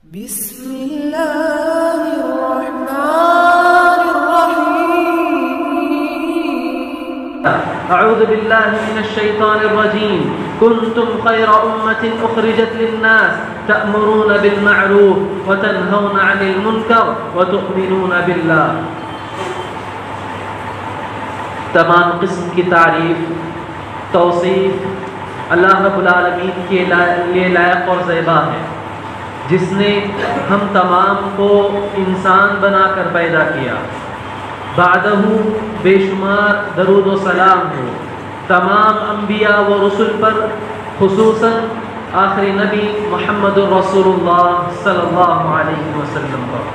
بسم الله الرحمن الرحيم. أعوذ بالله من الشيطان الرجيم. كنتم خير أمة أخرجت للناس تأمرون بالمعروف وتنهون عن المنكر وتؤمنون بالله. تمام قسم کی تعریف توصیف اللہ رب العالمین کے لیے لائق اور زیبا ہے، جس نے ہم تمام کو انسان بنا کر پیدا کیا. بعدہ بے شمار درود و سلام ہو تمام انبیاء و رسل پر، خصوصاً آخری نبی محمد الرسول اللہ صلی اللہ علیہ وسلم پر.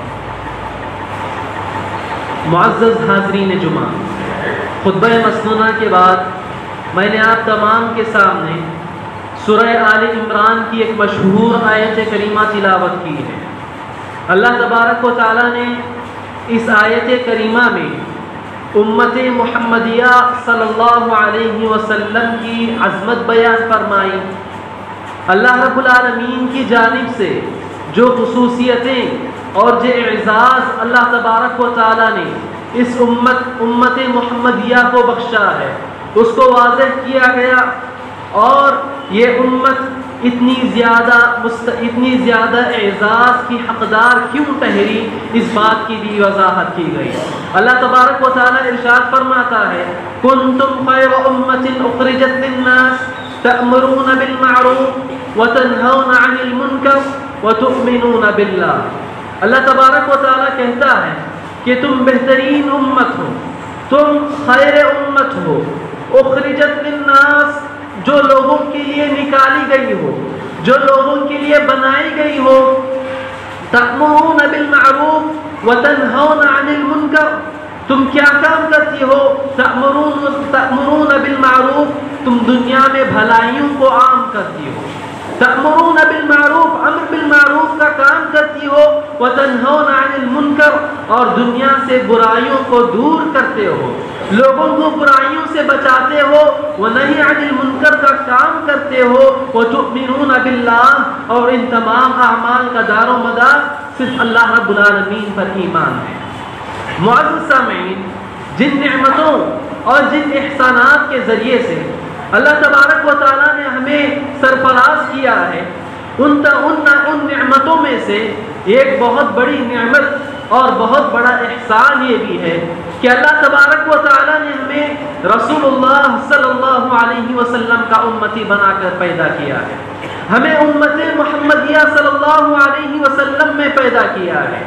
معزز حاضرین جمعہ، خطبہ مسنونہ کے بعد میں نے آپ تمام کے سامنے سورہ آل عمران کی ایک مشہور آیت کریمہ تلاوت کی ہے. اللہ تبارک و تعالیٰ نے اس آیت کریمہ میں امت محمدیہ صلی اللہ علیہ وسلم کی عظمت بیان فرمائی. اللہ رب العالمین کی جانب سے جو خصوصیتیں اور جو اعزاز اللہ تبارک و تعالیٰ نے اس امت محمدیہ کو بخشا ہے اس کو واضح کیا گیا، اور یہ امت اتنی زیادہ اعزاز کی حقدار کیوں ٹھہری، اس بات کی بھی وضاحت کی گئی. اللہ تبارک و تعالیٰ ارشاد فرماتا ہے كنتم خير أمة أخرجت للناس تأمرون بالمعروف وتنهون عن المنكر وتؤمنون بالله. اللہ تبارک و تعالیٰ کہتا ہے کہ تم بہترین امت ہو، تم خیر امت ہو، اخرجت للناس جو لوگوں کے لیے نکالی گئی ہو، جو لوگوں کے لیے بنائی گئی ہو. تأمرون بالمعروف وتنہون عن المنکر، تم کیا کام کرتی ہو؟ تأمرون بالمعروف، تم دنیا میں بھلائیوں کو عام کرتی ہو. تأمرون بالمعروف، امر بالمعروف کا کام کرتی ہو. وتنہون عن المنکر، اور دنیا سے برائیوں کو دور کرتے ہو، لوگوں کو برائیوں سے بچاتے ہو. ونہی عن المنکر کا کام کرتے ہو. وتؤمنون باللہ، اور ان تمام اعمال کا دار و مدار صرف اللہ رب العالمین پر ایمان ہے. معزز سامعین، جن نعمتوں اور جن احسانات کے ذریعے سے اللہ تبارک و تعالیٰ نے ہمیں سرفراز کیا ہے، ان نعمتوں میں سے ایک بہت بڑی نعمت اور بہت بڑا احسان یہ بھی ہے کہ اللہ تبارک و تعالیٰ نے ہمیں رسول اللہ صلی اللہ علیہ وسلم کا امتی بنا کر پیدا کیا ہے، ہمیں امت محمدیہ صلی اللہ علیہ وسلم میں پیدا کیا ہے،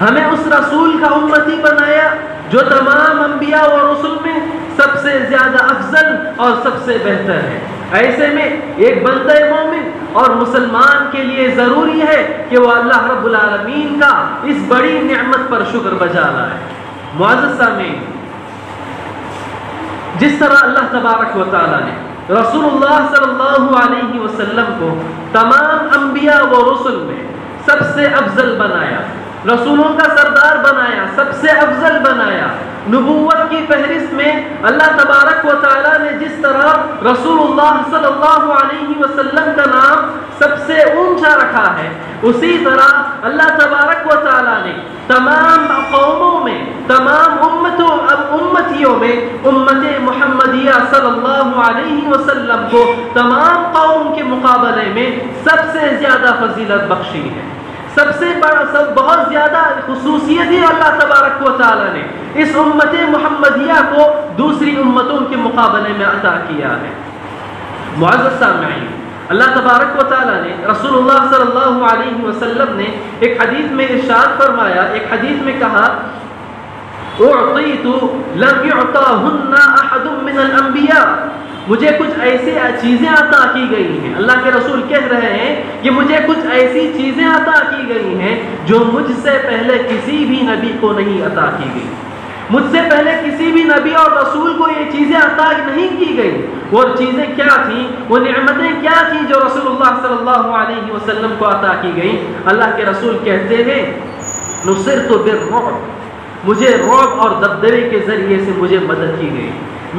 ہمیں اس رسول کا امتی بنایا جو تمام انبیاء و رسل میں سب سے زیادہ افضل اور سب سے بہتر ہے. ایسے میں ایک بندہ مومن اور مسلمان کے لیے ضروری ہے کہ وہ اللہ رب العالمین کا اس بڑی نعمت پر شکر بجا لائے. معزز سامعین، جس طرح اللہ تبارک و تعالیٰ نے رسول اللہ صلی اللہ علیہ وسلم کو تمام انبیاء و رسل میں سب سے افضل بنایا، رسولوں کا سردار بنایا، سب سے افضل بنایا، نبوت کی فہرست میں اللہ تبارک و تعالیٰ نے جس طرح رسول اللہ صلی اللہ علیہ وسلم کا نام سب سے اونچا رکھا ہے، اسی طرح اللہ تبارک و تعالیٰ نے تمام قوموں میں، تمام امتیوں میں امت محمدیہ صلی اللہ علیہ وسلم کو تمام قوم کے مقابلے میں سب سے زیادہ فضیلت بخشی ہے. سب سے بڑا بہت زیادہ خصوصیت ہے اللہ تبارک و تعالیٰ نے اس امت محمدیہ کو دوسری امتوں کے مقابلے میں عطا کیا ہے. معزز سامعین، اللہ تبارک و تعالیٰ نے رسول اللہ صلی اللہ علیہ وسلم نے ایک حدیث میں ارشاد فرمایا، ایک حدیث میں کہا اعطیت لم يعطاهن احد من الانبیاء، مجھے کچھ ایسی چیزیں عطا کی گئی ہیں. اللہ کے رسول کہہ رہے ہیں کہ مجھے کچھ ایسی چیزیں عطا کی گئی ہیں جو مجھ سے پہلے کسی بھی نبی کو نہیں عطا کی گئی، مجھ سے پہلے کسی بھی نبی اور رسول کو یہ چیزیں عطا نہیں کی گئی. وہ چیزیں کیا تھیں، وہ نعمتیں کیا تھیں جو رسول اللہ صلی اللہ علیہ وسلم کو عطا کی گئی؟ اللہ کے رسول کہتے ہیں نصرت بالرعب، مجھے رعب اور دبدبے کے ذریعے سے مجھے مدد کی گئی.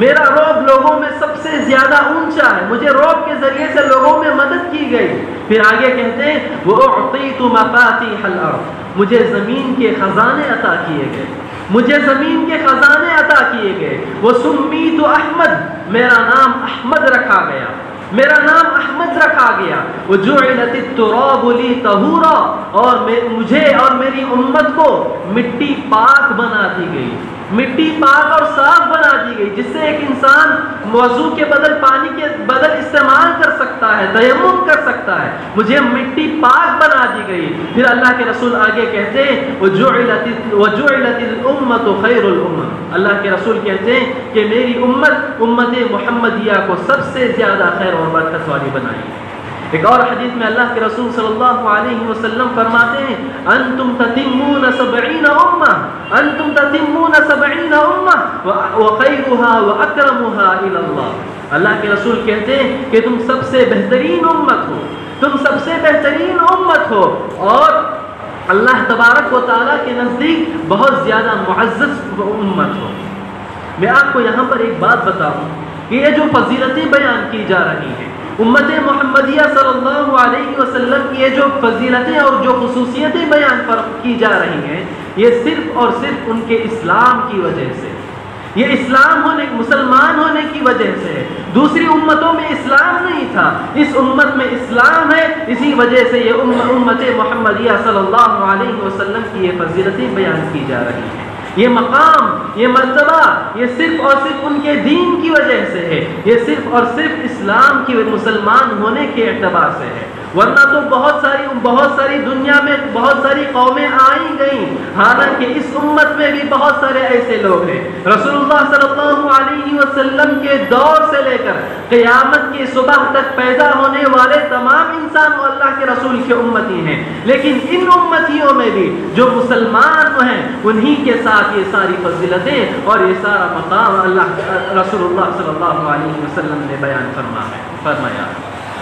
میرا رعب لوگوں میں سب سے زیادہ اونچا ہے، مجھے رعب کے ذریعے سے لوگوں میں مدد کی گئی. پھر آگے کہتے ہیں وَأُعْطِيْتُ مَفَاتِحَ الْأَرْضِ، مجھے زمین کے خزانے عطا کیے گئے، مجھے زمین کے خزانے عطا کیے گئے، وَسُمِّيْتُ أَحْمَد، میرا نام احمد رکھا گیا، میرا نام احمد رکھا گیا، وَجُعِلَتِ التُّرَابُ لِي طَهُورًا، اور مجھے اور میری امت کو مٹی پاک بنا دی گئی، مٹی پاک اور صاف بنا دی گئی، جس سے ایک انسان وضو کے بدل پانی کے بدل استعمال کر سکتا ہے، تیمم کر سکتا ہے، مجھے مٹی پاک بنا دی گئی۔ پھر اللہ کے رسول آگے کہتے ہیں وَجُعِلَتِ الْأُمَّةُ خَيْرُ الْأُمَّةِ، اللہ کے رسول کہتے ہیں کہ میری امت امت محمدیہ کو سب سے زیادہ خیر اور برکت والی بنائی۔ ایک اور حدیث میں اللہ کے رسول صلی اللہ علیہ وسلم فرماتے ہیں أَنْتُمْ تَتِمُّونَ سَبْعِينَ أُمَّةً، أَنْتُمْ تَتِمُّونَ سَبْعِينَ أُمَّةً وَخَيْرُهَا وَأَكْرَمُهَا إِلَى اللَّهِ، اللہ کے رسول کہتے ہیں کہ تم سب سے بہترین امت ہو، تم سب سے بہترین امت ہو، اور اللہ تبارک و تعالیٰ کے نزدیک بہت زیادہ معزز امت ہو۔ میں آپ کو یہاں پر ایک بات بتاؤں کہ یہ جو فضیلتیں بیان کی جا رہی ہیں امت محمدیہ صلی اللہ علیہ وسلم کی، یہ جو فضیلتیں اور جو خصوصیتیں بیان کی جا رہی ہیں، یہ صرف اور صرف ان کے اسلام کی وجہ سے، یہ اسلام ہونے مسلمان ہونے کی وجہ سے ہے۔ دوسری امتوں میں اسلام نہیں تھا، اس امت میں اسلام ہے، اسی وجہ سے یہ امت محمدیہ صلی اللہ علیہ وسلم کی یہ فضیلتیں بیان کی جا رہی ہیں، یہ مقام، یہ مرتبہ، یہ صرف اور صرف ان کے دین کی وجہ سے ہے، یہ صرف اور صرف اسلام کی مسلمان ہونے کے اعتبار سے ہے، ورنہ تو بہت ساری دنیا میں بہت ساری قومیں آئی گئیں، حالانکہ اس امت میں بھی بہت سارے ایسے لوگ ہیں۔ رسول اللہ صلی اللہ علیہ وسلم کے دور سے لے کر قیامت کی صبح تک پیدا ہونے والے تمام انسان وہ اللہ کے رسول کے امتی ہیں، لیکن ان امتیوں میں بھی جو مسلمان ہیں انہی کے ساتھ یہ ساری فضیلتیں اور یہ سارا مقام رسول اللہ صلی اللہ علیہ وسلم نے بیان فرمایا۔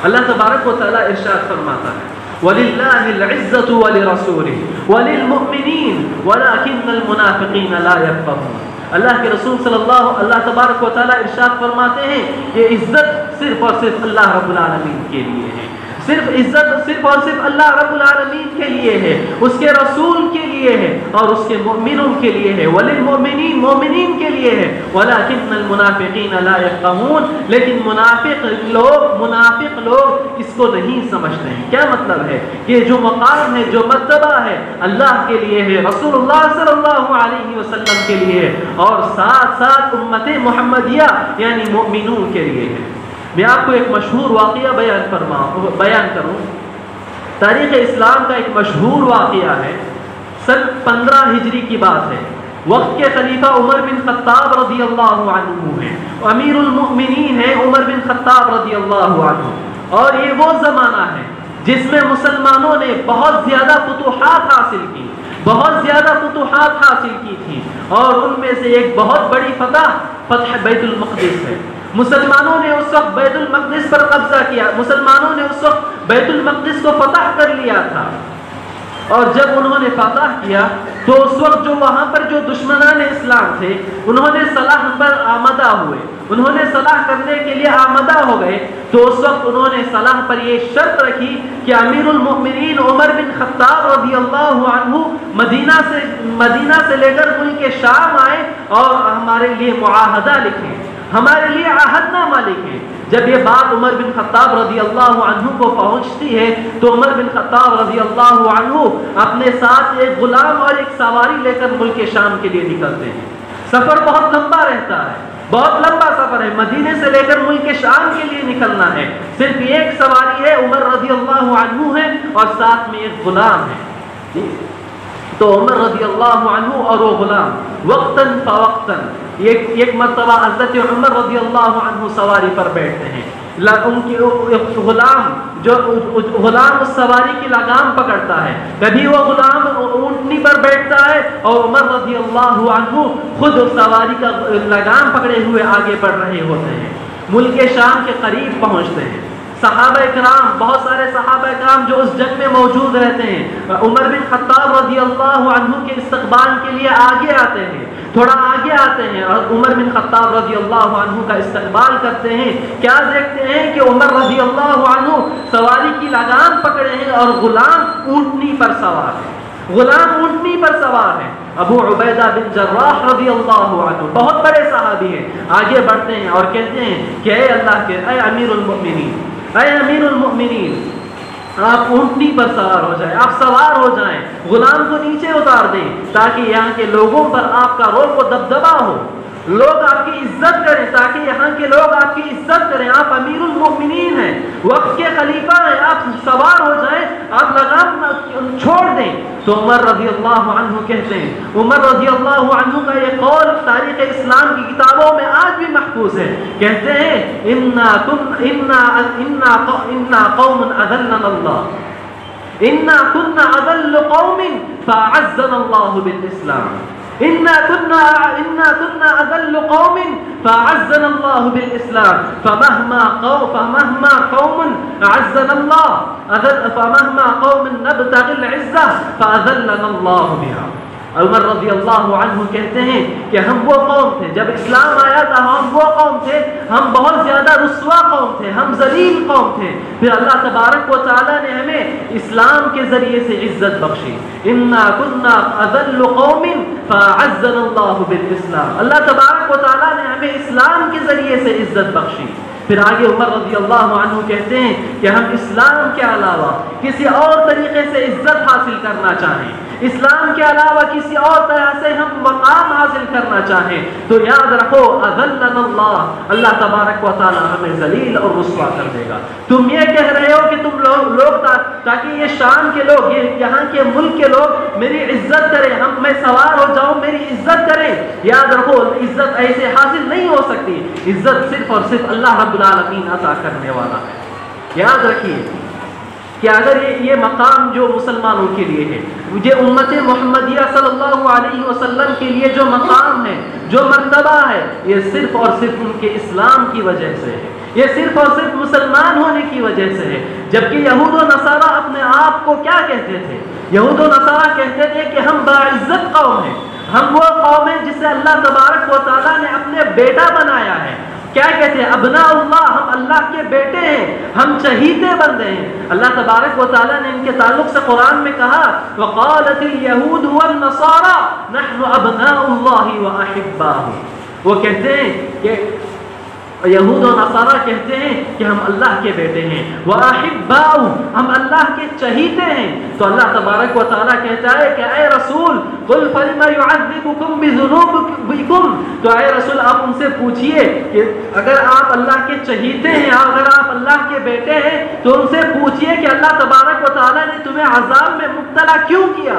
اللہ تبارک و تعالیٰ ارشاد فرماتا ہے وَلِلَّهِ الْعِزَّةُ وَلِرَسُولِهِ وَلِلْمُؤْمِنِينَ وَلَكِنَّ الْمُنَافِقِينَ لَا يَفْقَهُونَ، اللہ کے رسول صلی اللہ تبارک و تعالیٰ ارشاد فرماتے ہیں یہ عزت صرف اور صرف اللہ رب العالمین کے لیے ہے، صرف عزت صرف اور صرف اللہ رب العالمین کے لیے ہے، اس کے رسول کے لیے ہے اور اس کے مؤمنوں کے لیے ہے، وَلِلْمُؤْمِنِينَ مؤمنین کے لیے ہے، وَلَكِنَّ الْمُنَافِقِينَ لَا يَفْقَهُونَ، لیکن منافق لوگ اس کو نہیں سمجھتے ہیں۔ کیا مطلب ہے کہ جو مقام ہے جو مرتبہ ہے اللہ کے لیے ہے، رسول اللہ صلی اللہ علیہ وسلم کے لیے ہے، اور ساتھ ساتھ امت محمدیہ یعنی مؤمنوں کے لیے ہے۔ میں آپ کو ایک مشہور واقعہ بیان کروں، تاریخ اسلام کا ایک مشہور واقعہ ہے، سن 15 ہجری کی بات ہے، وقت کے خلیفہ عمر بن خطاب رضی اللہ عنہ ہیں، امیر المؤمنین ہیں عمر بن خطاب رضی اللہ عنہ، اور یہ وہ زمانہ ہے جس میں مسلمانوں نے بہت زیادہ فتوحات حاصل کی، بہت زیادہ فتوحات حاصل کی تھی، اور ان میں سے ایک بہت بڑی فتح بیت المقدس ہے۔ مسلمانوں نے اس وقت بیت المقدس پر قبضہ کیا، مسلمانوں نے اس وقت بیت المقدس کو فتح کر لیا تھا، اور جب انہوں نے فتح کیا تو اس وقت جو وہاں پر جو دشمنان اسلام تھے انہوں نے صلاح پر آمدہ ہوئے، انہوں نے صلاح کرنے کے لیے آمدہ ہو گئے، تو اس وقت انہوں نے صلاح پر یہ شرط رکھی کہ امیر المؤمنین عمر بن خطاب رضی اللہ عنہ مدینہ سے لے کر ملک شام آئے اور ہمارے لیے معاہدہ لکھیں، ہمارے لیے عہد نامہ لکھیں۔ جب یہ بات عمر بن خطاب رضی اللہ عنہ کو پہنچتی ہے تو عمر بن خطاب رضی اللہ عنہ اپنے ساتھ ایک غلام اور ایک سواری لے کر ملک شام کے لیے نکلتے ہیں۔ سفر بہت لمبا رہتا ہے، بہت لمبا سفر ہے، مدینے سے لے کر ملک شام کے لیے نکلنا ہے، صرف ایک سواری ہے، عمر رضی اللہ عنہ ہے اور ساتھ میں ایک غلام ہے۔ تو عمر رضی اللہ عنہ اور وہ غلام وقتاً فوقتاً ایک مرتبہ حضرت عمر رضی اللہ عنہ سواری پر بیٹھتے ہیں، غلام اس سواری کی لگام پکڑتا ہے، کبھی وہ غلام اونٹنی پر بیٹھتا ہے اور عمر رضی اللہ عنہ خود سواری کا لگام پکڑے ہوئے آگے بڑھ رہے ہوتے ہیں۔ ملک شام کے قریب پہنچتے ہیں، صحابہ اکرام, بہت سارے صحابہ اکرام جو اس جنگ میں موجود رہتے ہیں, عمر بن خطاب رضی اللہ عنہ کے استقبال کے لیے آگے آتے ہیں, تھوڑا آگے آتے ہیں اور عمر بن خطاب رضی اللہ عنہ کا استقبال کرتے ہیں. کیا دیکھتے ہیں کہ عمر رضی اللہ عنہ سواری کی لگام پکڑے ہیں اور غلام اونٹنی پر سوار ہیں, غلام اونٹنی پر سوار ہیں. ابو عبیدہ بن جراح رضی اللہ عنہ بہت بڑے صحابی ہیں, آگے بڑھتے ہیں اور کہتے ہیں کہ اے اللہ کے اے امیر المؤمنین آپ اونٹنی پر سوار ہو جائیں, آپ سوار ہو جائیں, غلام کو نیچے اتار دیں تاکہ یہاں کے لوگوں پر آپ کا رعب و دبدبہ ہو, لوگ آپ کی عزت کریں, تاکہ یہاں کے لوگ آپ کی عزت کریں. آپ امیر المؤمنین ہیں, وقت کے خلیفہ ہیں, آپ سوار ہو جائیں, آپ لگام چھوڑ دیں. تو عمر رضی اللہ عنہ کہتے ہیں, عمر رضی اللہ عنہ کا یہ قول تاریخ اسلام کی کتابوں میں آج بھی محفوظ ہے, کہتے ہیں اِنَّا قَوْمٌ اَذَلَّنَ اللَّهِ اِنَّا كُنَّا اَذَلُّ قَوْمٍ فَعَزَّنَ اللَّهُ بِالْإِسْلَامِ إنا كنا أذل قوم فعزنا الله بالإسلام فمهما قوم عزنا الله فمهما قوم نبتغي العزة فأذلنا الله بها. عمر رضی اللہ عنہ کہتے ہیں کہ ہم وہ قوم تھے, جب اسلام آیا تھا ہم وہ قوم تھے, ہم بہت زیادہ رسوا قوم تھے, ہم ذلیل قوم تھے. پھر اللہ تبارک و تعالیٰ نے ہمیں اسلام کے ذریعے سے عزت بخشی. إِنَّا كُنَّا أَذَلُّ قَوْمٍ فَعَزَّنَ اللَّهُ بِالْإِسْلَامِ, اللہ تبارک و تعالیٰ نے ہمیں اسلام کے ذریعے سے عزت بخشی. پھر آگے عمر رضی اللہ عنہ کہتے ہیں کہ ہم اسلام کے علاوہ کسی اور طریقے سے عزت حاصل کرنا چاہیں, اسلام کے علاوہ کسی اور طرح سے ہم مقام حاصل کرنا چاہیں, تو یاد رکھو اذلنا اللہ, اللہ تبارک و تعالی ہمیں ذلیل اور رسوا کر دے گا. تم یہ کہہ رہے ہو کہ تم لوگ تاکہ یہ شام کے لوگ, یہاں کے ملک کے لوگ میری عزت کریں, ہم میں سوار ہو جاؤں میری عزت کریں. یاد رکھو عزت ایسے حاصل نہیں ہو سکتی, عزت صرف اور صرف اللہ رب العالمین عطا کرنے والا ہے. یاد رکھیے کہ اگر یہ مقام جو مسلمانوں کے لیے ہے, یہ امت محمدیہ صلی اللہ علیہ وسلم کے لیے جو مقام ہے, جو مرتبہ ہے, یہ صرف اور صرف ان کے اسلام کی وجہ سے ہے, یہ صرف اور صرف مسلمان ہونے کی وجہ سے ہے. جبکہ یہود و نصارہ اپنے آپ کو کیا کہتے تھے, یہود و نصارہ کہتے تھے کہ ہم باعزت قوم ہیں, ہم وہ قوم ہیں جسے اللہ تبارک و تعالیٰ نے اپنے بیٹا بنایا ہے. کیا کہتے ہیں ابنا اللہ, ہم اللہ کے بیٹے ہیں, ہم چہیتے بندے ہیں. اللہ تبارک و تعالیٰ نے ان کے تعلق سے قرآن میں کہا وَقَالَتِ الْيَهُودُ وَالنَّصَارَى نَحْنُ أَبْنَاءُ اللَّهِ وَأَحِبَّاهُ. وہ کہتے ہیں کہ یہود و نصارہ کہتے ہیں کہ ہم اللہ کے بیٹے ہیں, وَأَحِبَّاؤُ ہم اللہ کے چہیتے ہیں. تو اللہ تبارک و تعالیٰ کہتا ہے کہ اے رسول قُلْ فَلِمَا يُعَذِّبُكُمْ بِذُنُوبِكُمْ, تو اے رسول آپ ان سے پوچھئے کہ اگر آپ اللہ کے چہیتے ہیں, اگر آپ اللہ کے بیٹے ہیں, تو ان سے پوچھئے کہ اللہ تبارک و تعالیٰ نے تمہیں عذاب میں مبتلا کیوں کیا,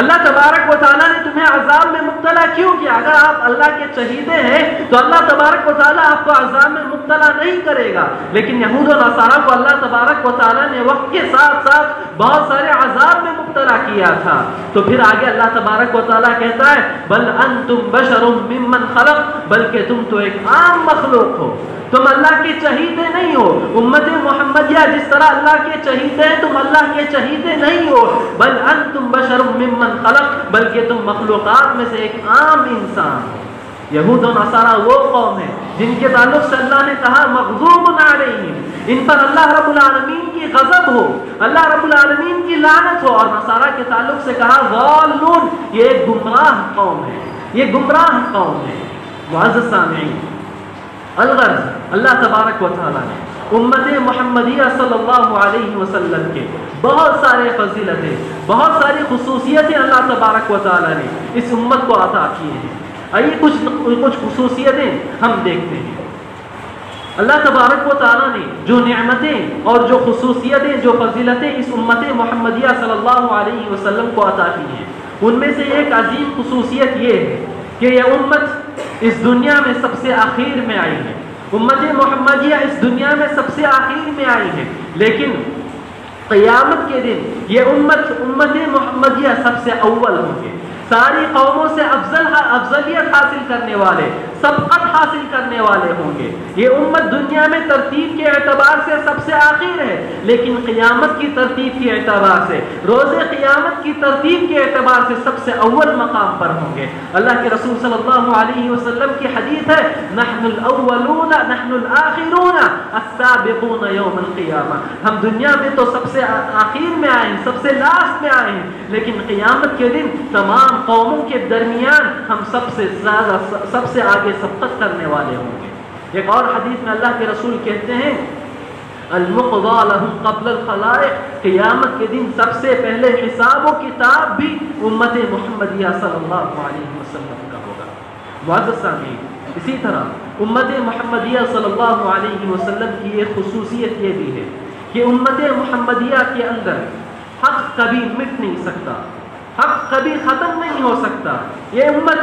اللہ تبارک و تعالیٰ نے تمہیں عذاب میں مبتلا کیوں کیا. اگر آپ اللہ کے چہیتے ہیں تو اللہ تبارک و تعالیٰ آپ کو عذاب میں مبتلا نہیں کرے گا. لیکن یہود و نصارہ کو اللہ تبارک و تعالیٰ نے وقت کے ساتھ ساتھ بہت سارے عذاب میں مبتلا کیا تھا. تو پھر آگے اللہ تبارک و تعالیٰ کہتا ہے بل انتم بشر ممن خلق, بلکہ تم تو ایک عام مخلوق ہو, تم اللہ کے چہیتے نہیں ہو. امت محمدیہ جس طرح اللہ کے چہیتے ہیں تم اللہ کے چہیتے نہیں ہو. بل انتم بشر ممن خلق, بلکہ تم مخلوقات میں سے ایک عام انسان ہو. یہود و نصارہ وہ قوم ہیں جن کے تعلق سے اللہ نے کہا مغضوب علیہم, ان پر اللہ رب العالمین کی غضب ہو, اللہ رب العالمین کی لعنت ہو. اور نصارہ کے تعلق سے کہا ضالون, یہ ایک گمراہ قوم ہے, یہ گمراہ قوم ہے. معزز سامعین, الغرض اللہ تبارک و تعالیٰ نے امت محمدیہ صلی اللہ علیہ وسلم کے بہت سارے فضیلتیں, بہت ساری خصوصیتیں اللہ تبارک و تعالیٰ نے اس امت کو عطا کی ہیں. آئیے کچھ خصوصیتیں ہم دیکھتے ہیں. اللہ تبارک و تعالیٰ نے جو نعمتیں اور جو خصوصیتیں, جو فضیلتیں اس امت محمدیہ صلی اللہ علیہ وسلم کو عطا کی ہیں, ان میں سے ایک عظیم خصوصیت یہ ہے کہ یہ امت اس دنیا میں سب سے آخر میں آئی ہے. امت محمدیہ اس دنیا میں سب سے آخر میں آئی ہے, لیکن قیامت کے دن یہ امت محمدیہ سب سے اول ہوں گے, ساری قوموں سے افضلیت حاصل کرنے والے، سبقت حاصل کرنے والے ہوں گے۔ یہ امت دنیا میں ترتیب کے اعتبار سے سب سے آخر ہے، لیکن قیامت کی ترتیب کے اعتبار سے، روز قیامت کی ترتیب کے اعتبار سے سب سے اول مقام پر ہوں گے۔ اللہ کے رسول صلی اللہ علیہ وسلم کی حدیث ہے، نحن الاولون نحن الاخرون السابقون یوم القیامہ۔ ہم دنیا میں تو سب سے آخر میں آئے ہیں، سب سے لاسٹ میں آئے ہیں، لیکن قیامت کے دن تمام قوموں کے درمیان ہم سب سے آگے سبقت کرنے والے ہوں گے۔ ایک اور حدیث میں اللہ کے رسول کہتے ہیں، المقضى لهم قبل الخلائق، قیامت کے دن سب سے پہلے حساب و کتاب بھی امت محمدیہ صلی اللہ علیہ وسلم کا ہوگا۔ معزز سامعین، اسی طرح امت محمدیہ صلی اللہ علیہ وسلم کی ایک خصوصیت یہ بھی ہے کہ امت محمدیہ کے اندر حق کبھی مٹ نہیں سکتا، حق کبھی ختم نہیں ہو سکتا۔ یہ امت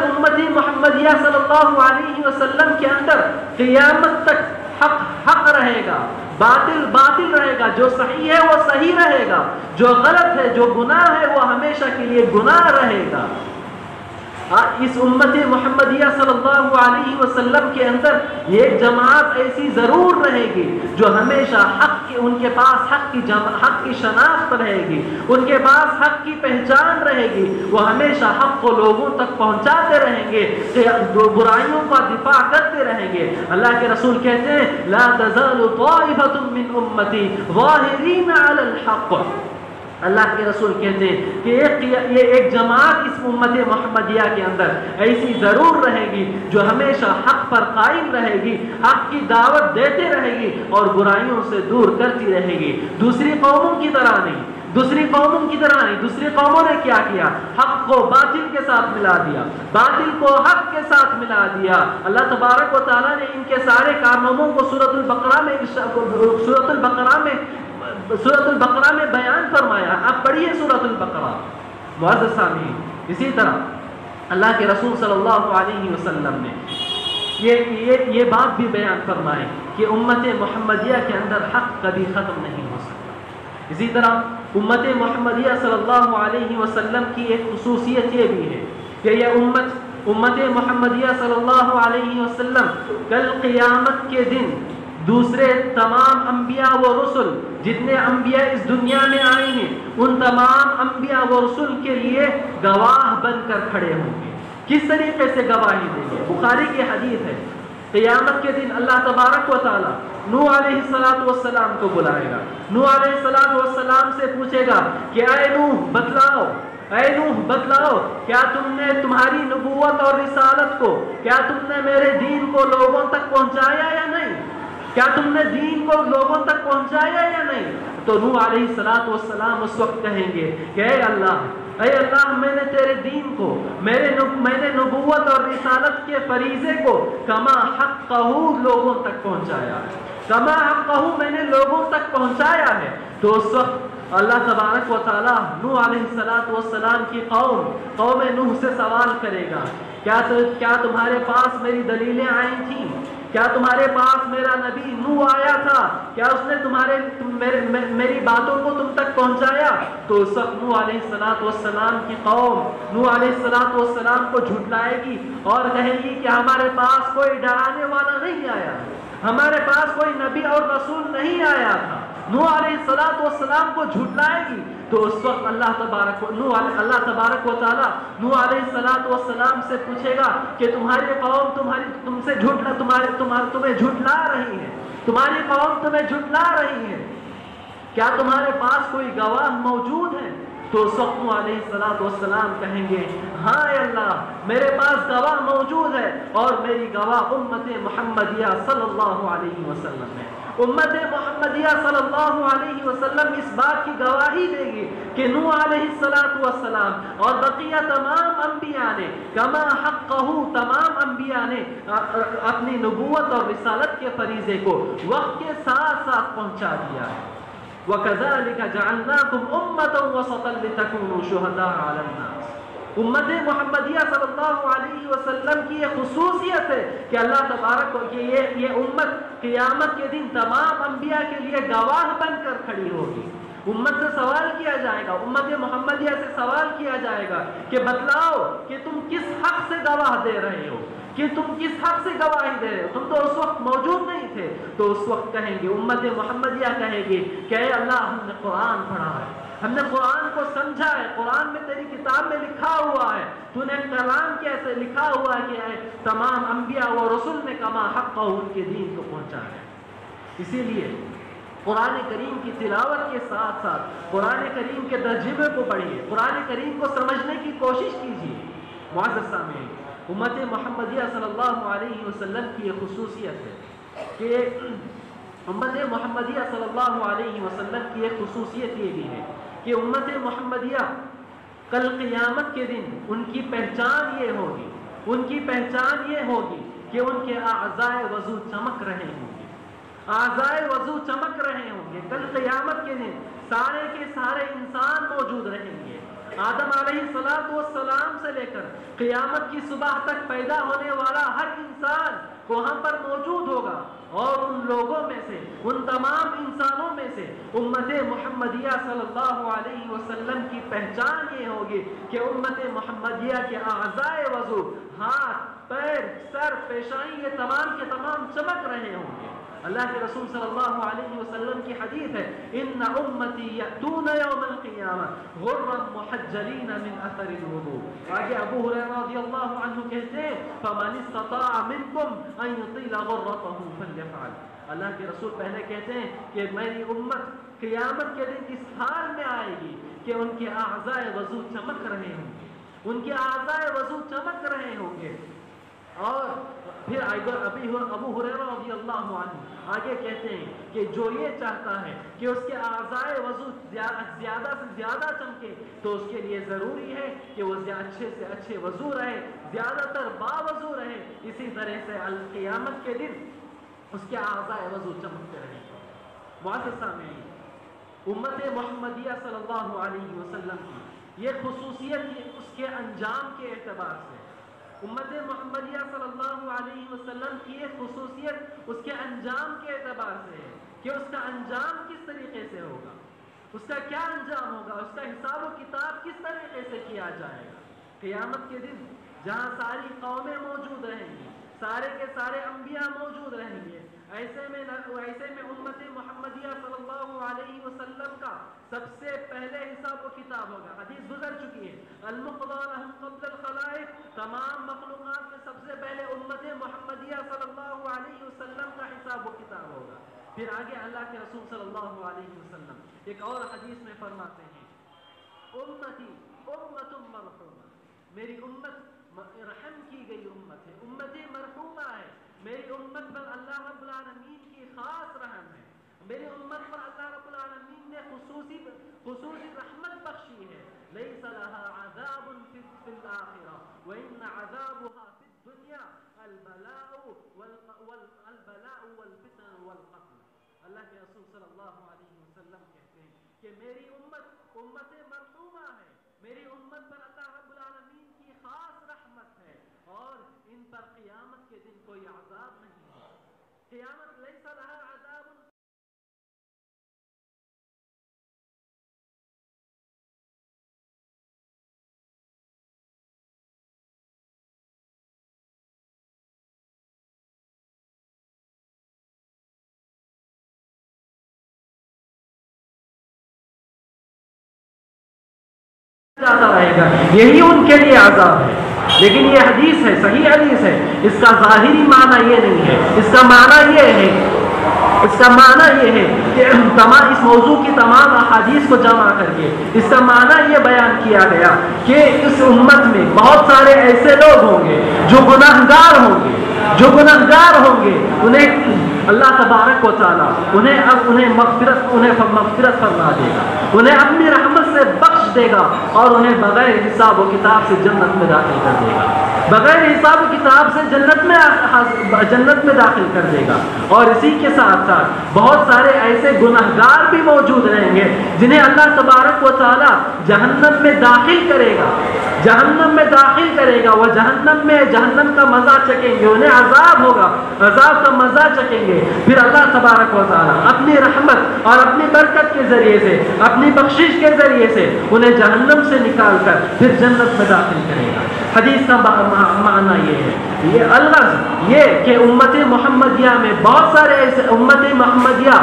محمدیہ صلی اللہ علیہ وسلم کے اندر قیامت تک حق حق رہے گا، باطل باطل رہے گا، جو صحیح ہے وہ صحیح رہے گا، جو غلط ہے، جو گناہ ہے وہ ہمیشہ کے لیے گناہ رہے گا۔ اس امت محمدیہ صلی اللہ علیہ وسلم کے اندر یہ جماعت ایسی ضرور رہے گی جو ہمیشہ ان کے پاس حق کی شناخت رہے گی، ان کے پاس حق کی پہچان رہے گی، وہ ہمیشہ حق کو لوگوں تک پہنچاتے رہیں گے، برائیوں کا دفاع کرتے رہیں گے۔ اللہ کے رسول کہتے ہیں، لَا تَزَالُ طَائِفَةٌ مِّنْ أُمَّتِي ظَاهِرِينَ عَلَى الْحَقِّ۔ اللہ کے رسول کہتے ہیں کہ یہ ایک جماعت اس امت محمدیہ کے اندر ایسی ضرور رہے گی جو ہمیشہ حق پر قائم رہے گی، حق کی دعوت دیتے رہے گی اور برائیوں سے دور کرتی رہے گی۔ دوسری قوموں کی طرح نہیں، دوسری قوموں نے کیا کیا؟ حق کو باطل کے ساتھ ملا دیا، باطل کو حق کے ساتھ ملا دیا۔ اللہ تبارک و تعالیٰ نے ان کے سارے کارناموں کو سورة البقرہ میں بیان فرمایا۔ اب پڑھیے سورة البقرہ۔ معزز سامعین، اسی طرح اللہ کے رسول صلی اللہ علیہ وسلم نے یہ بات بھی بیان فرمائے کہ امت محمدیہ کے اندر حق کبھی ختم نہیں ہو سکتا۔ اسی طرح امت محمدیہ صلی اللہ علیہ وسلم کی ایک خصوصیت یہ بھی ہے کہ یہ امت محمدیہ صلی اللہ علیہ وسلم کل قیامت کے دن دوسرے تمام انبیاء و رسل، جتنے انبیاء اس دنیا میں آئے ہیں، ان تمام انبیاء و رسل کے لیے گواہ بن کر کھڑے ہوں گے۔ کس طریقے سے گواہی دیں گے؟ بخاری کی حدیث ہے، قیامت کے دن اللہ تبارک و تعالیٰ نوح علیہ السلام کو بلائے گا، نوح علیہ السلام سے پوچھے گا کہ اے نوح بتلاؤ، کیا تم نے تمہاری نبوت اور رسالت کو، کیا تم نے میرے دین کو لوگوں تک پہنچایا یا نہیں؟ تو نوح علیہ السلام اس وقت کہیں گے کہ اے اللہ، میں نے تیرے دین کو، میں نے نبوت اور رسالت کے فریضے کو کما حقہ لوگوں تک پہنچایا ہے، تو اس وقت اللہ تبارک و تعالیٰ نوح علیہ السلام کی قوم نوح سے سوال کرے گا، کیا تمہارے پاس میری دلیلیں آئیں تھیں؟ کیا تمہارے پاس میرا نبی نوح آیا تھا؟ کیا اس نے میری باتوں کو تم تک پہنچایا؟ تو اس وقت نوح علیہ السلام کی قوم نوح علیہ السلام کو جھٹلائے گی اور کہے گی کہ ہمارے پاس کوئی ڈرانے والا نہیں آیا، ہمارے پاس کوئی نبی اور رسول نہیں آیا تھا۔ نوح علیہ السلام کو جھٹلائے گی، تو اس وقت اللہ تبارک و تعالیٰ نوح علیہ السلام سے پوچھے گا کہ تمہاری قوم تمہیں جھٹلا رہی ہے، کیا تمہارے پاس کوئی گواہ موجود ہے؟ تو اس وقت نوح علیہ السلام کہیں گے، ہاں اے اللہ، میرے پاس گواہ موجود ہے، اور میری گواہ امت محمدیہ صلی اللہ علیہ وسلم ہے۔ امت محمدیہ صلی اللہ علیہ وسلم اس بات کی گواہی دے گی کہ نوح علیہ السلام اور بقیہ تمام انبیاء نے کما حقہ، تمام انبیاء نے اپنی نبوت اور رسالت کے فریضے کو وقت کے ساتھ ساتھ پہنچا دیا ہے۔ وَكَذَلِكَ جَعَلْنَاكُمْ أُمَّةً وَسَطًا لِتَكُونُوا شُهَدَاءَ عَلَى النَّاسِ۔ امت محمدیہ صلی اللہ علیہ وسلم کی یہ خصوصیت ہے کہ اللہ تبارک و تعالیٰ یہ امت قیامت کے دن تمام انبیاء کے لیے گواہ بن کر کھڑی ہوگی۔ उम्मत से सवाल किया जाएगा, उम्मत ए मोहम्मदिया से सवाल किया जाएगा कि बतलाओ कि तुम किस हक से गवाह दे रहे हो, कि तुम किस हक से गवाही दे रहे हो, तुम तो उस वक्त मौजूद नहीं थे। तो उस वक्त कहेंगे, उम्मत ए मोहम्मदिया कहेगी कि अल्लाह हमने कुरान पढ़ा है, हमने कुरान को समझा है, कुरान में तेरी किताब में लिखा हुआ है, तूने कलाम कैसे लिखा हुआ है कि तमाम अंबिया व रसूल ने कमा हक उनके दीन को पहुंचा है। इसीलिए कुरान करीम की तिलावत के साथ साथ कुरान करीम के तर्जुमे को पढ़िए, कुरान करीम को समझने की कोशिश कीजिए। मुअज़्ज़िज़ सामईन, उम्मत मोहम्मदिया सल्लल्लाहु अलैहि वसल्लम की ये खुसूसियत है कि उम्मत मोहम्मदिया सल्लल्लाहु अलैहि वसल्लम की एक खुसूसियत ये भी है कि उम्मत मोहम्मदिया कल क़यामत के दिन उनकी पहचान ये होगी, उनकी पहचान ये होगी कि उनके आज़ाए वज़ू चमक रहे होंगे, आज़ाए वज़ू चमक रहे होंगे। कल क़यामत के दिन सारे के सारे इंसान मौजूद रहेंगे, आदम अलैहिस्सलाम व सलाम से लेकर क़यामत की सुबह तक पैदा होने वाला हर इंसान वहाँ पर मौजूद होगा। और उन लोगों में से, उन तमाम इंसानों में से उम्मत मोहम्मदिया सल्लल्लाहु अलैहि वसल्लम की पहचान ये होगी कि उम्मत मोहम्मदिया के आज़ाए वज़ू, हाथ, पैर, सर, पेशाई, ये तमाम के तमाम चमक रहे होंगे। अल्लाह के रसूल सल्लल्लाहु अलैहि वसल्लम की हदीस है, इन्ना उम्मती यतून यौमल क़ियामह गुर्रम मुहज्जलीन मिन असरिल वुदू। आगे अबू हुरैरा रज़ियल्लाहु अन्हु कहते हैं, फमन इस्तताअ मिनकुम अन युतिल गुर्रतहु फल्यफ़अल। अल्लाह के रसूल पहले कहते हैं कि मेरी उम्मत क़ियामत के दिन इस हाल में आएगी कि उनके आज़ाए वज़ू चमक रहे होंगे, उनके आज़ाए वज़ू चमक रहे होंगे। और फिर अबू हुरैरा रज़ियल्लाहु अन्हु आगे कहते हैं कि जो ये चाहता है कि उसके आज़ाए वज़ू ज़्यादा से ज़्यादा चमके, तो उसके लिए ज़रूरी है कि वो अच्छे से अच्छे वज़ू रहे, ज़्यादातर बावज़ू रहे। इसी तरह से क़यामत के दिन उसके आज़ाए वज़ू चमकते रहे। वाक़िअ में उम्मत मोहम्मदिया सल्लल्लाहु अलैहि वसल्लम की ये खुसूसियत उसके अंजाम के एतबार से, उम्मत मोहम्मदिया सल्लल्लाहु अलैहि वसल्लम की एक खुसूसियत उसके अंजाम के एतबार से है कि उसका अंजाम किस तरीके से होगा, उसका क्या अंजाम होगा, उसका हिसाब व किताब किस तरीके से किया जाएगा। क़यामत के दिन जहाँ सारी कौमें मौजूद रहेंगी, सारे के सारे अम्बिया मौजूद रहेंगे, ऐसे में उम्मत मोहम्मदिया सल्लल्लाहु अलैहि वसल्लम का सबसे पहले हिसाब व किताब होगा। हदीस गुजर चुकी है, अल-मुक़्ज़ी लहुम क़ब्ल अल-ख़लाइक़, तमाम मखलूक़ात में सबसे पहले उम्मत मोहम्मदिया सल्लल्लाहु अलैहि वसल्लम का हिसाब व किताब होगा। फिर आगे अल्लाह के रसूल सल्लल्लाहु अलैहि वसल्लम एक और हदीस में फरमाते हैं, उम्मती उम्मतुम मरहूमा, मेरी उम्मत रहम की गई उम्मत है, उम्मत मरहूमा है। मेरी उम्मत पर अल्लाह रब्बुल आलमीन की खास रहम है, मेरी उम्मत पर अल्लाह रब्बुल आलमीन ने खुसूसी रहमत बख्शी है। लैसा लहा अज़ाबुन फिल आखिरह व इन अज़ाबुहा फिद दुनिया अल बलाउ वल फितन वल क़त्ल। अल्लाह के रसूल सल्लल्लाहु अलैहि वसल्लम कहते हैं कि मेरी उम्मत उम्मत मरहूमा है, मेरी उम्मत पर अल्लाह रब्बुल आलमीन की खास रहमत है और इन पर क़यामत के दिन कोई आज़ाब नहीं है। क़यामत लैसा लहा अज़ाबुन, जाता रहेगा, यही उनके लिए आज़ाब है। लेकिन ये हदीस है, सही हदीस है, इसका ज़ाहिरी माना ये नहीं है, इसका माना ये है कि तमाम इस मौजू की तमाम अहादीस को जमा करके इसका माना ये बयान किया गया कि इस उम्मत में बहुत सारे ऐसे लोग होंगे जो गुनाहगार होंगे, उन्हें अल्लाह तबारक व तआला उन्हें मग़फ़िरत फरमा देगा, उन्हें अपनी रहमत से बख्श देगा और उन्हें बगैर हिसाब व किताब से जन्नत में दाखिल कर देगा, और इसी के साथ साथ बहुत सारे ऐसे गुनहगार भी मौजूद रहेंगे जिन्हें अल्लाह तबारक व तआला जहन्नम में दाखिल करेगा, جہنم میں داخل کرے گا, وہ جہنم میں جہنم کا مزہ چکیں گے, انہیں عذاب ہوگا, عذاب کا مزہ چکیں گے. پھر اللہ تبارک و تعالیٰ اپنی رحمت اور اپنی برکت کے ذریعے سے, اپنی بخشش کے ذریعے سے انہیں جہنم سے نکال کر پھر جنت میں داخل کرے گا. حدیث کا معنی یہ ہے, یہ اللہ یہ کہ امت محمدیہ میں بہت سارے ایسے امت محمدیہ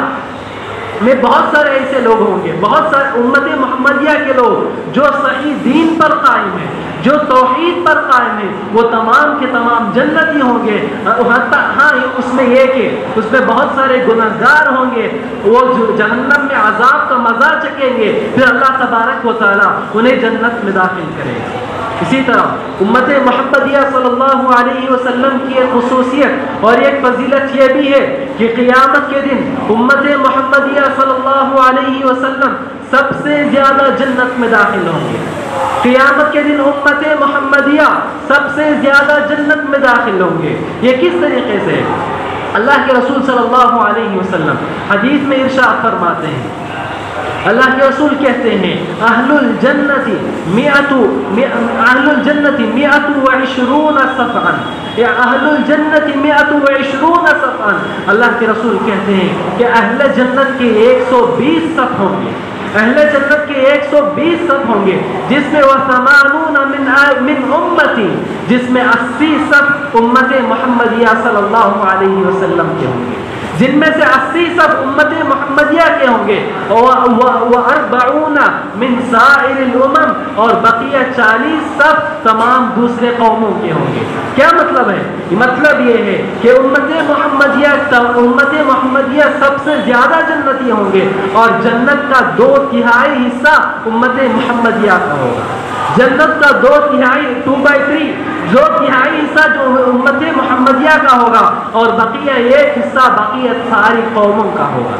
میں بہت سارے ایسے لوگ ہوں گے, بہت سارے امت محمدیہ کے لوگ جو صحیح دین پر قائم ہیں, جو توحید پر قائم ہیں, وہ تمام کے تمام جنتی ہوں گے. ہاں اس میں یہ کہ اس میں بہت سارے گناہگار ہوں گے, وہ جہنم میں عذاب کا مزہ چکیں گے, پھر اللہ تبارک و تعالیٰ انہیں جنت میں داخل کرے گا. اسی طرح امت محمدیہ صلی اللہ علیہ وسلم کی ایک خصوصیت اور ایک فضیلت یہ بھی ہے کہ قیامت کے دن امت محمدیہ صلی اللہ علیہ وسلم سب سے زیادہ جنت میں داخل ہوں گے. قیامت کے دن امت محمدیہ سب سے زیادہ جنت میں داخل ہوں گے. یہ کس طریقے سے؟ اللہ کے رسول صلی اللہ علیہ وسلم حدیث میں ارشاد فرماتے ہیں, اللہ کے رسول کہتے ہیں اہل الجنت مئت وعشرون صفعاً, یا اہل الجنت مئت وعشرون صفعاً. اللہ کے رسول کہتے ہیں کہ اہل جنت کے 120 صف ہوں گے, اہل جنت کے 120 صف ہوں گے, جس میں وثمانون من امتی, جس میں 80 صف امت محمدیہ صلی اللہ علیہ وسلم کے ہوں گے, جن میں سے 80 سب امت محمدیہ کے ہوں گے, وَأَرْبَعُونَ مِنْ سَائِرِ الْأُمَمْ, اور بقیہ 40 سب تمام دوسرے قوموں کے ہوں گے. کیا مطلب ہے؟ مطلب یہ ہے کہ امت محمدیہ سب سے زیادہ جنتی ہوں گے, اور جنت کا 2/3 حصہ امت محمدیہ کا ہوگا. جنت کا 2/3 2/3 حصہ جو امت محمدیہ کا ہوگا, اور بقیہ ایک حصہ بقیہ ساری قوموں کا ہوگا.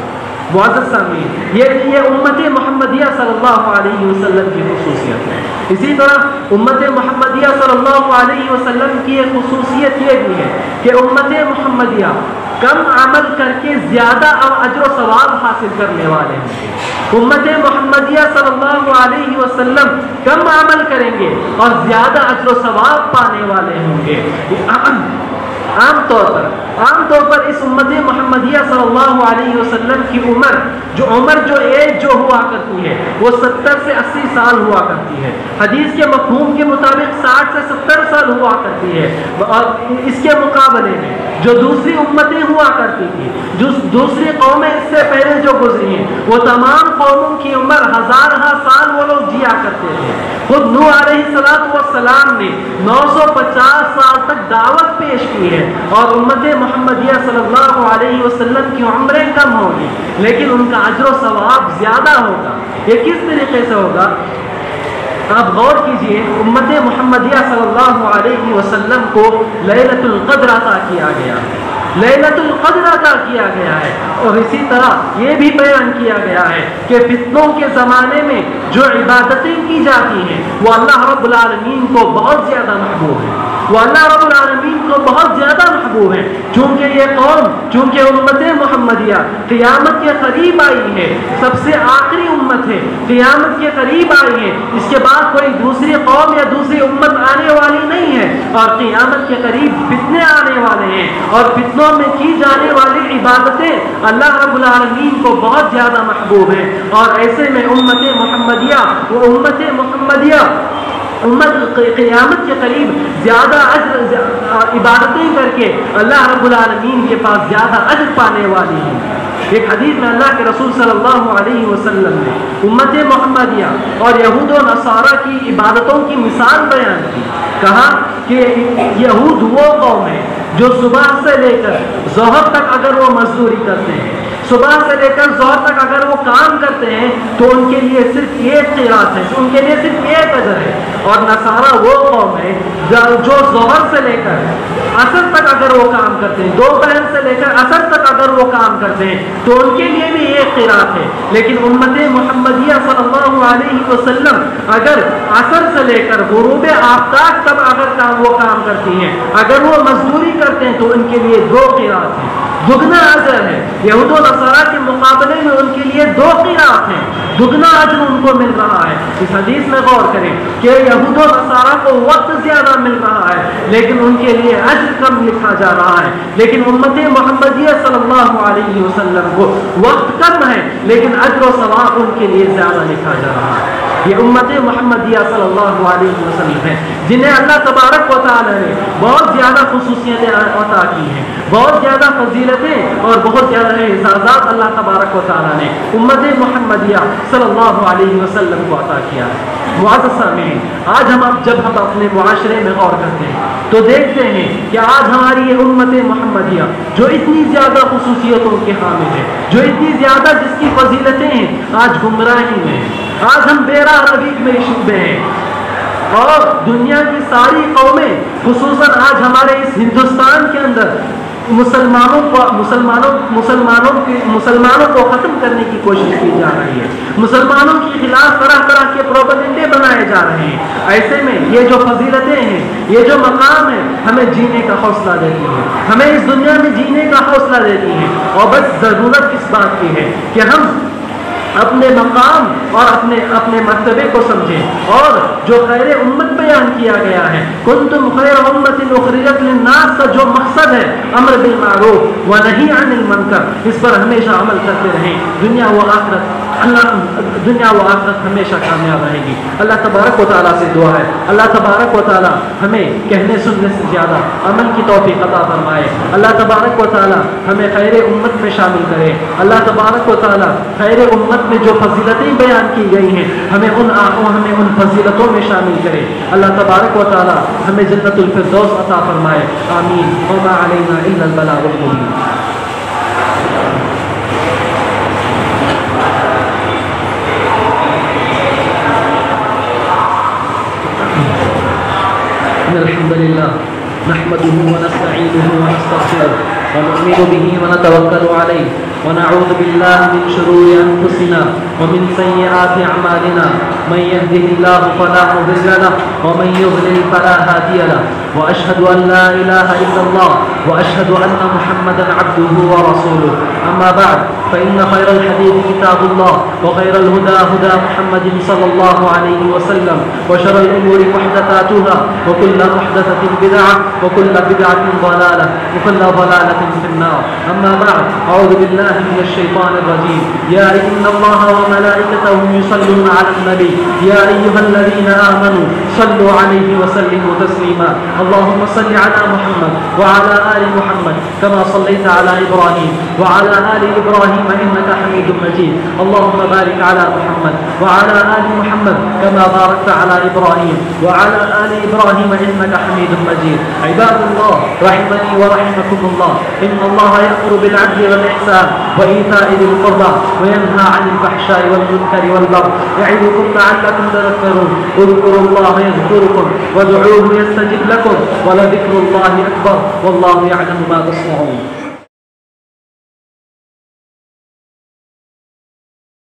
معزز سامعین, یہ امت محمدیہ صلی اللہ علیہ وسلم کی خصوصیت ہے. اسی طرح امت محمدیہ صلی اللہ علیہ وسلم کی ایک خصوصیت یہ بھی ہے کہ امت محمدیہ کم عمل کر کے زیادہ اجر و ثواب حاصل کرنے والے ہوں گے. امت محمدیہ صلی اللہ علیہ وسلم کم عمل کریں گے اور زیادہ اجر و ثواب پانے والے ہوں گے. عام طور پر اس امت محمدیہ صلی اللہ علیہ وسلم کی عمر جو ایج جو ہوا کرتی ہے وہ 70 سے 80 سال ہوا کرتی ہے. حدیث کے مفہوم کے مطابق 60 سے 70 سال ہوا کرتی ہے. اور اس کے مقابلے میں جو دوسری امتیں ہوا کرتی تھی, جو دوسری قومیں اس سے پہلے جو گزری ہیں, وہ تمام قوموں کی عمر ہزارہ سال وہ لوگ جیا کرتے تھے. خود نوح علیہ السلام نے 950 سال تک دعوت پیش کی ہے, اور امت محمدیہ صلی اللہ علیہ وسلم کی عمریں کم ہوں گی لیکن ان کا اجر و ثواب زیادہ ہوگا. یہ کس طریقے سے ہوگا؟ آپ غور کیجئے, امت محمدیہ صلی اللہ علیہ وسلم کو لیلۃ القدر عطا کیا گیا ہے, لیلۃ القدر عطا کیا گیا ہے. اور اسی طرح یہ بھی بیان کیا گیا ہے کہ فتنوں کے زمانے میں جو عبادتیں کی جاتی ہیں وہ اللہ رب العالمین کو بہت زیادہ محبوب ہیں, وہ اللہ رب العالمین کو بہت زیادہ محبوب ہیں. چونکہ یہ قوم, چونکہ امت محمدیہ قیامت کے قریب آئی ہے, سب سے آخری امت ہے, قیامت کے قریب آئی ہے, اس کے بعد کوئی دوسری قوم یا دوسری امت آنے والی نہیں ہے, اور قیامت کے قریب فتنے آنے والے ہیں, اور فتنوں میں کی جانے والی عبادتیں اللہ رب العالمین کو بہت زیادہ محبوب ہیں. اور ایسے میں امت محمدیہ امت قیامت کے قریب زیادہ عبادتیں کر کے اللہ رب العالمین کے پاس زیادہ اجر پانے والی ہیں. ایک حدیث میں اللہ کے رسول صلی اللہ علیہ وسلم نے امت محمدیہ اور یہود و نصارہ کی عبادتوں کی مثال بیان کی. کہا کہ یہود وہ قوم ہے جو صبح سے لے کر ظہر تک اگر وہ مزدوری کرتے ہیں, صبح سے لے کر ظہر تک اگر وہ کام کرتے ہیں, تو ان کے لیے صرف ایک قیراط ہے, ان کے لیے صرف ایک اجر ہے. اور نصارہ وہ قوم ہے جو ظہر سے لے کر عصر تک اگر وہ کام کرتے ہیں, دوپہر سے لے کر عصر تک اگر وہ کام کرتے ہیں, تو ان کے لیے بھی ایک قیراط ہے. لیکن امت محمدیہ صلی اللہ علیہ وسلم اگر عصر سے لے کر غروب آفتاب تک اگر وہ کام کرتی ہیں, اگر وہ مزدوری کرتے ہیں, تو ان کے لیے 2 قیراط ہیں. दुगना अजर है। यहूद और नसारा के मुकाबले में उनके लिए दो क़िरात हैं, दुगना अजर उनको मिल रहा है। इस हदीस में गौर करें कि यहूद और नसारा को वक्त ज़्यादा मिल रहा है लेकिन उनके लिए अजर कम लिखा जा रहा है, लेकिन उम्मत मोहम्मदिया सल्लल्लाहु अलैहि वसल्लम को वक्त कम है लेकिन अजर और सवाब उनके लिए ज़्यादा लिखा जा रहा है। ये उम्मत मोहम्मदिया सल्लल्लाहु अलैहि वसल्लम है जिन्हें अल्लाह तबारक व तआला ने बहुत ज़्यादा खुसूसियतें अता की हैं, बहुत ज़्यादा फजीलतें और बहुत ज़्यादा एजाज़ात अल्लाह तबारक व तआला ने उम्मत मोहम्मदिया सल्लल्लाहु अलैहि वसल्लम को अता किया है। मुआज़्ज़िज़ीन, आज जब हम अपने मुआशरे में गौर करते हैं तो देखते हैं कि आज हमारी ये उम्मत मोहम्मदिया जो इतनी ज़्यादा खुसूसियतों के हामिल है, जो इतनी ज़्यादा जिसकी फजीलतें हैं, आज गुमराही में है, आज हम बेरा रवीक में शुबे हैं। और दुनिया की सारी कौमें खुसूसन आज हमारे इस हिंदुस्तान के अंदर मुसलमानों को ख़त्म करने की कोशिश की जा रही है, मुसलमानों के खिलाफ तरह तरह के प्रोपेगेंडे बनाए जा रहे हैं। ऐसे में ये जो फजीलतें हैं, ये जो मकाम है, हमें जीने का हौसला देती है, हमें इस दुनिया में जीने का हौसला देती है। और बस ज़रूरत इस बात की है कि हम अपने मकाम और अपने मर्तबे को समझें और जो खैर उम्मत बयान किया गया है, कुंतुम खैर उम्मतिन उखरिजत लिन्नास का जो मकसद है अम्र बिल मारूफ व नही अनिल मुनकर, इस पर हमेशा अमल करते रहें। दुनिया व आखिरत हमेशा कामयाब रहेगी। अल्लाह तबारक व तआला से दुआ है, अल्लाह तबारक व तआला हमें कहने सुनने से ज़्यादा अमल की तौफीक अता फरमाए। अल्लाह तबारक व तआला हमें खैर उम्मत में शामिल करे। अल्लाह तबारक व तआला खैर उम्मत में जो फजीलतें बयान की गई हैं हमें उन फजीलतों में शामिल करे। अल्लाह तबारक व तआला हमें जन्नतुल फिरदौस अता फरमाए। आमीन। व मा अलैना इल्ला अल बलागुल मुबीन। الحمد لله نحمده ونستعينه ونستغفره ونؤمن به ونتوكل عليه ونعوذ بالله من شرور أنفسنا ومن سيئات أعمالنا، من يهده الله فلا مضل له ومن يضلل فلا هادي له، وأشهد أن لا إله إلا الله وأشهد أن محمدا عبده ورسوله. أما بعد، فإن خير الحديث كتاب الله وخير الهدى هدى محمد صلى الله عليه وسلم، وشر الأمور محدثاتها وكل محدثة بدعة وكل بدعة ضلالة وكل ضلالة في النار. أما بعد، أعوذ بالله من الشيطان الرجيم. يا إن الله وملائكته يصلون على النبي يا أيها الذين آمنوا صلوا عليه وسلموا تسليما. اللهم صل على محمد وعلى آل محمد كما صليت على إبراهيم وعلى آل إبراهيم إنك حميد مجيد. اللهم بارك على محمد وعلى آل محمد كما باركت على إبراهيم وعلى آل إبراهيم إنك حميد مجيد. عباد الله، رحمني ورحمكم الله، إن الله يأمر بالعدل والإحسان وإيتاء ذي القربى وينهى عن الفحشاء والمنكر والبغي يعظكم لعلكم تذكرون. اذكروا الله يذكركم وادعوه يستجب لكم ولذكر الله أكبر والله يعلم ما تصنعون.